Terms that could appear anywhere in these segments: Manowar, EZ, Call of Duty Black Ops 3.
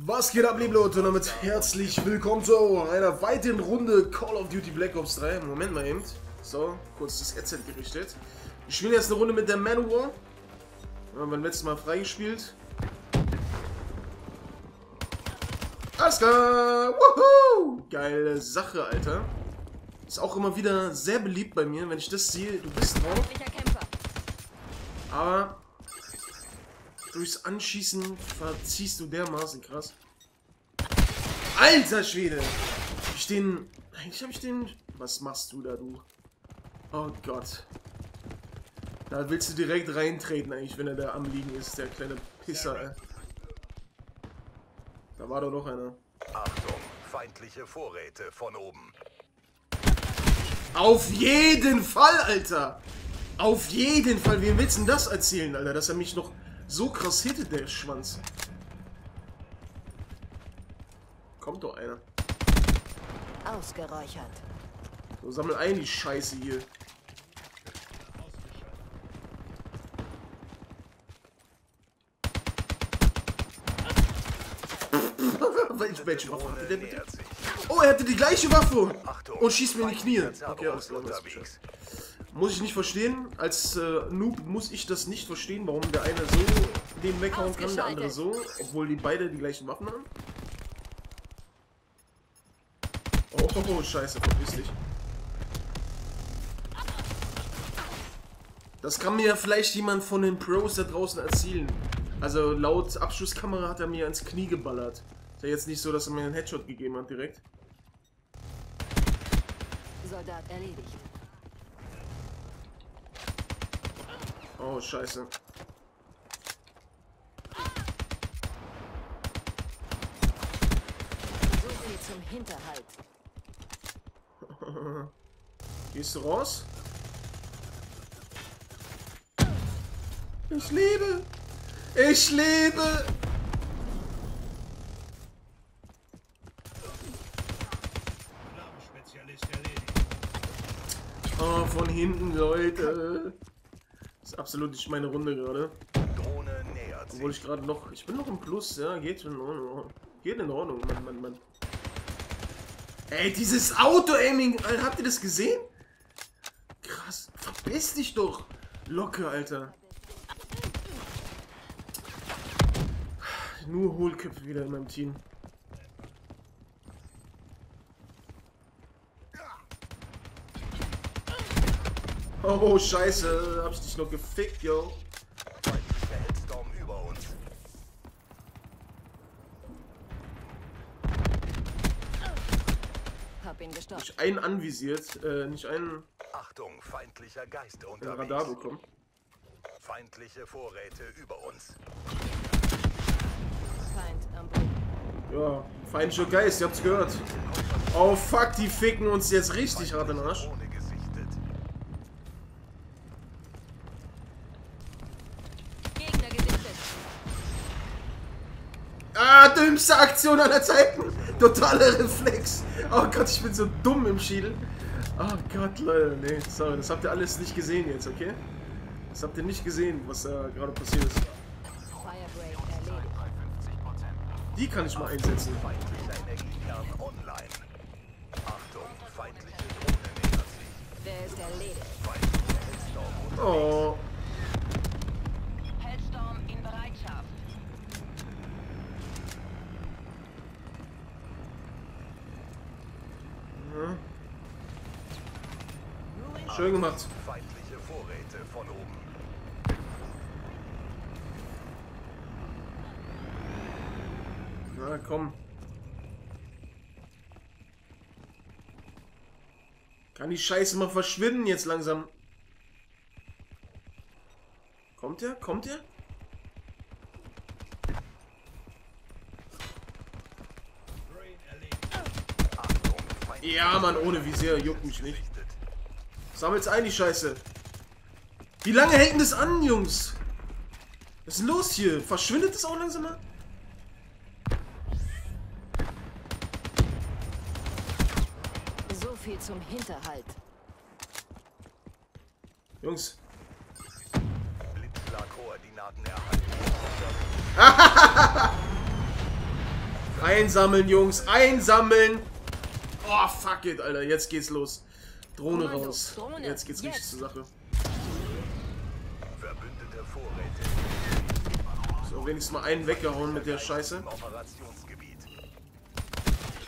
Was geht ab, liebe Leute, und damit herzlich willkommen zu einer weiteren Runde Call of Duty Black Ops 3. Moment mal eben. So, kurz das EZ gerichtet. Ich spiele jetzt eine Runde mit der Manowar. Wir haben beim letzten Mal freigespielt. Alles klar! Woohoo! Geile Sache, Alter. Ist auch immer wieder sehr beliebt bei mir, wenn ich das sehe. Du bist drauf. Aber durchs Anschießen verziehst du dermaßen krass. Alter Schwede! Eigentlich hab ich den... Was machst du da, du? Oh Gott. Da willst du direkt reintreten eigentlich, wenn er da am Liegen ist, der kleine Pisser, ey. Da war doch noch einer. Achtung, feindliche Vorräte von oben. Auf jeden Fall, Alter! Auf jeden Fall! Wem willst du denn das erzählen, Alter? Dass er mich noch... So krass hittet der Schwanz. Kommt doch einer. Ausgeräuchert. So, sammel ein die Scheiße hier. Welche Waffe hatte der bitte? Oh, er hatte die gleiche Waffe! Und schießt mir in die Knie. Okay, alles klar, das ist Bescheid. Muss ich nicht verstehen. Als Noob muss ich das nicht verstehen, warum der eine so den weghauen kann, der andere so. Obwohl die beide die gleichen Waffen haben. Oh, scheiße, verpiss dich. Das kann mir vielleicht jemand von den Pros da draußen erzählen. Also laut Abschusskamera hat er mir ins Knie geballert. Ist ja jetzt nicht so, dass er mir einen Headshot gegeben hat direkt. Soldat erledigt. Oh, scheiße. So viel zum Hinterhalt. Gehst du raus? Ich lebe! Ich lebe! Oh, von hinten, Leute! Das ist absolut nicht meine Runde gerade. Drohne nähert sich. Obwohl ich gerade noch... Ich bin noch im Plus, ja. Geht in Ordnung. Geht in Ordnung, Mann. Ey, dieses Auto-Aiming. Habt ihr das gesehen? Krass. Verpiss dich doch. Locker, Alter. Nur Hohlköpfe wieder in meinem Team. Oh, scheiße, hab ich dich noch gefickt, yo. Feindlicher Headstorm über uns. Hab ihn gestoppt. Nicht einen anvisiert, nicht einen... Achtung, feindlicher Geist unterwegs. Radar bekommen. Feindliche Vorräte über uns. Feind am Boden. Ja, feindlicher Geist, ihr habt's gehört. Oh, fuck, die ficken uns jetzt richtig hart in den Arsch. Dümmste Aktion aller Zeiten. Totaler Reflex. Oh Gott, ich bin so dumm im Schädel. Oh Gott, Leute. Nee, sorry. Das habt ihr alles nicht gesehen jetzt, okay? Das habt ihr nicht gesehen, was da gerade passiert ist. Die kann ich mal einsetzen. Oh. Schön gemacht. Feindliche Vorräte von oben. Na komm. Kann die Scheiße mal verschwinden jetzt langsam. Kommt er? Kommt er? Ja, Mann, ohne Visier, juckt mich nicht. Sammelt's ein, die Scheiße. Wie lange hält denn das an, Jungs? Was ist denn los hier? Verschwindet das auch langsam mal? So viel zum Hinterhalt. Jungs. Blitzschlag-Koordinaten erhalten. Einsammeln, Jungs. Einsammeln. Oh, fuck it, Alter. Jetzt geht's los. Drohne raus. Jetzt geht's richtig zur Sache. So, wenigstens mal einen weggehauen mit der Scheiße.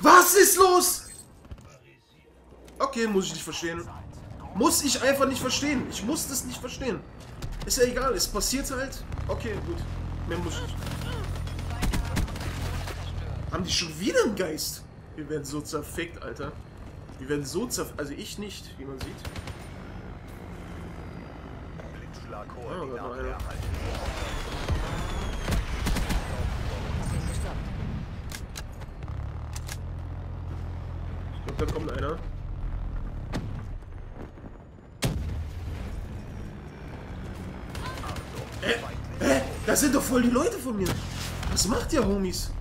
Was ist los? Okay, muss ich nicht verstehen. Muss ich einfach nicht verstehen. Ich muss das nicht verstehen. Ist ja egal, es passiert halt. Okay, gut. Mehr muss ich nicht. Haben die schon wieder einen Geist? Wir werden so zerfickt, Alter. Wir werden so zerfickt. Also ich nicht, wie man sieht. Oh, da war einer. Ich glaube, da kommt einer. Das sind doch voll die Leute von mir. Was macht ihr, Homies?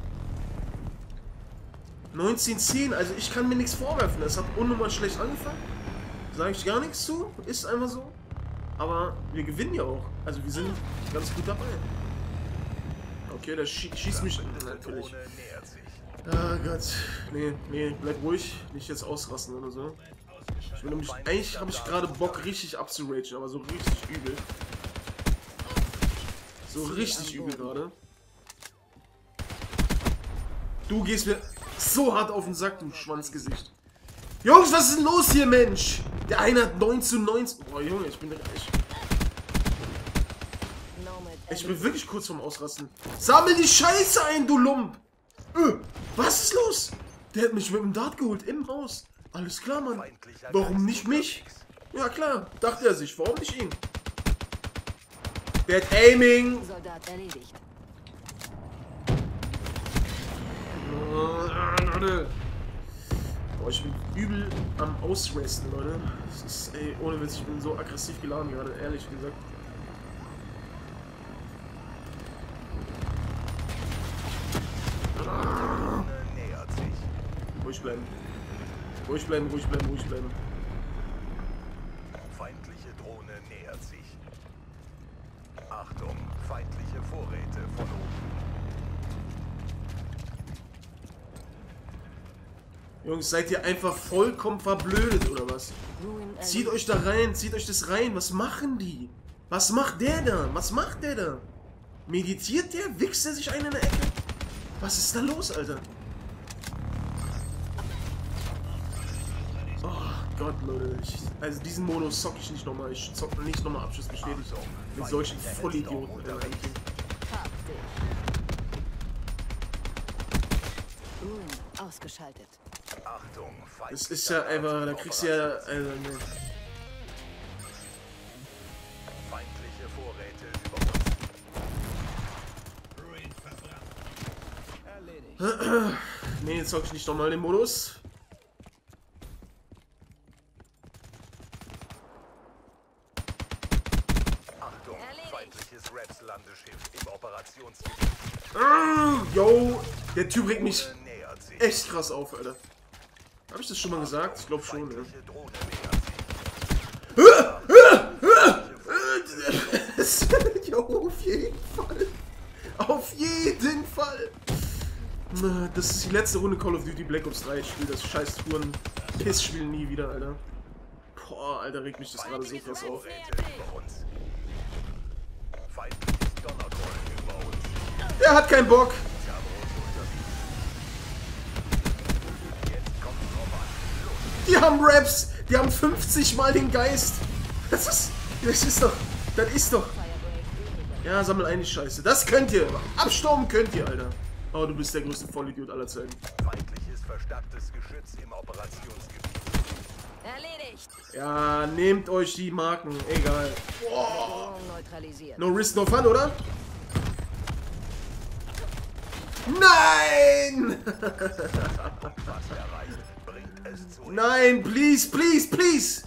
1910, also ich kann mir nichts vorwerfen. Das hat unnormal schlecht angefangen. Sage ich gar nichts zu. Ist einfach so. Aber wir gewinnen ja auch. Also wir sind ganz gut dabei. Okay, der schießt mich natürlich. Ah Gott. Nee, nee, bleib ruhig. Nicht jetzt ausrasten oder so. Ich will nämlich, eigentlich habe ich gerade Bock, richtig abzuragen, aber so richtig übel. So richtig übel gerade. Du gehst mir so hart auf den Sack, du Schwanzgesicht. Jungs, was ist denn los hier, Mensch? Der eine hat 9:19. Boah, Junge, ich bin reich. Ich bin wirklich kurz vorm Ausrasten. Sammel die Scheiße ein, du Lump! Was ist los? Der hat mich mit dem Dart geholt, im Haus. Alles klar, Mann. Warum nicht mich? Ja klar, dachte er sich. Warum nicht ihn? Bad Aiming! Soldat erledigt. Leute. Boah, ich bin übel am Ausrasten, Leute. Das ist, ey, ohne Witz, ich bin so aggressiv geladen gerade, ehrlich gesagt. Ruhig bleiben. Ruhig bleiben, ruhig bleiben, ruhig bleiben. Feindliche Drohne nähert sich. Achtung, feindliche Vorräte von oben. Jungs, seid ihr einfach vollkommen verblödet, oder was? Zieht euch da rein, zieht euch das rein. Was machen die? Was macht der da? Was macht der da? Meditiert der? Wichst er sich einen in der Ecke? Was ist da los, Alter? Oh Gott, Leute. Also diesen Modus zocke ich nicht nochmal. Ich zocke nicht nochmal Abschuss bestätigt. Mit solchen Vollidioten mit der Reihe. Ausgeschaltet. Achtung, es ist ja einfach, da kriegst du ja. Also, ne. Feindliche Vorräte überwacht. Ne, jetzt zock ich nicht nochmal den Modus. Yo, der Typ regt mich echt krass auf, Alter. Hab ich das schon mal gesagt? Ich glaube schon, ne? Yo, auf jeden Fall. Auf jeden Fall. Das ist die letzte Runde Call of Duty Black Ops 3. Ich spiele das scheiß Touren-Piss-Spiel nie wieder, Alter. Boah, Alter, regt mich das gerade so krass auf. Der hat keinen Bock. Die haben Raps. Die haben 50 Mal den Geist. Das ist doch. Ja, sammel ein die Scheiße. Das könnt ihr. Abstorben könnt ihr, Alter. Oh, du bist der größte Vollidiot aller Zeiten. Feindliches verstärktes Geschütz im Operationsgebiet. Erledigt. Ja, nehmt euch die Marken. Egal. Oh. No risk, no fun, oder? Nein! Nein, please, please, please!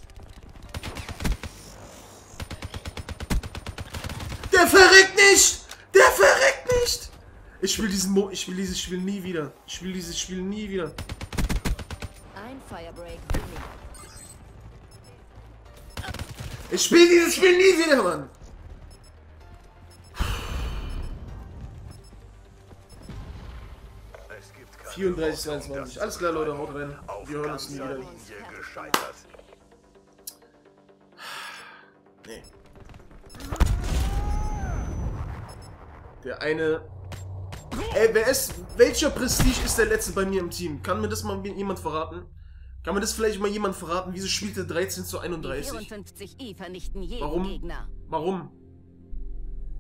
Der verreckt nicht! Der verreckt nicht! Ich will dieses Spiel nie wieder. Ich will dieses Spiel nie wieder. Ich spiele dieses Spiel nie wieder, Mann! 34:22. Alles klar, Leute, haut rein. Wir hören uns nie wieder. Nee. Der eine... Ey, wer ist... Welcher Prestige ist der letzte bei mir im Team? Kann mir das mal jemand verraten? Kann mir das vielleicht mal jemand verraten? Wieso spielt der 13:31? Warum? Warum?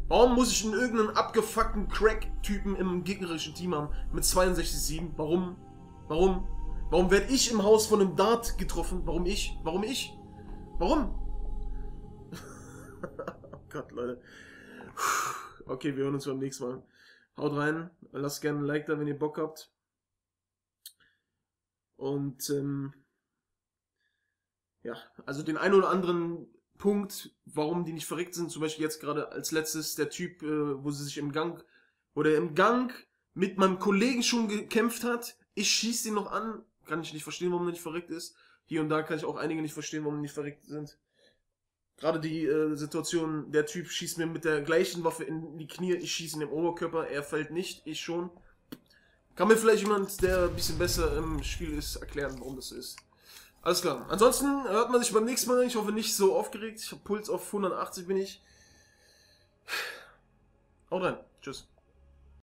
Warum muss ich irgendeinen abgefuckten Crack-Typen im gegnerischen Team haben mit 62:7? Warum? Warum? Warum werde ich im Haus von einem Dart getroffen? Warum ich? Warum ich? Warum? Oh Gott, Leute. Okay, wir hören uns beim nächsten Mal. Haut rein, lasst gerne ein Like da, wenn ihr Bock habt. Und ja, also den einen oder anderen Punkt, warum die nicht verrückt sind, zum Beispiel jetzt gerade als letztes der Typ, wo sie sich im Gang, oder im Gang mit meinem Kollegen schon gekämpft hat, ich schieße ihn noch an, kann ich nicht verstehen, warum er nicht verrückt ist. Hier und da kann ich auch einige nicht verstehen, warum die nicht verrückt sind. Gerade die Situation, der Typ schießt mir mit der gleichen Waffe in die Knie, ich schieße ihn im Oberkörper, er fällt nicht, ich schon. Kann mir vielleicht jemand, der ein bisschen besser im Spiel ist, erklären, warum das so ist. Alles klar. Ansonsten hört man sich beim nächsten Mal. Ich hoffe, nicht so aufgeregt. Ich habe Puls auf 180 bin ich. Haut rein. Tschüss.